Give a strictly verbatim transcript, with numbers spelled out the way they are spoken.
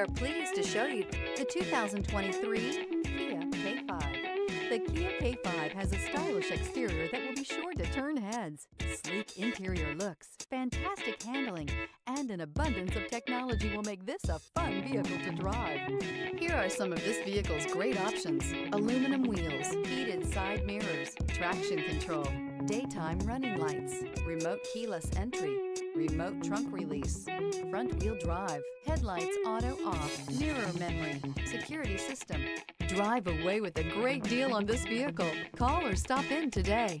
are pleased to show you the two thousand twenty-three Kia K five. The Kia K five has a stylish exterior that will be sure to turn heads, sleek interior looks, fantastic handling, and an abundance of technology will make this a fun vehicle to drive. Here are some of this vehicle's great options: aluminum wheels, heated side mirrors, traction control, daytime running lights, remote keyless entry, remote trunk release, front wheel drive, headlights auto off, mirror memory, security system. Drive away with a great deal on this vehicle. Call or stop in today.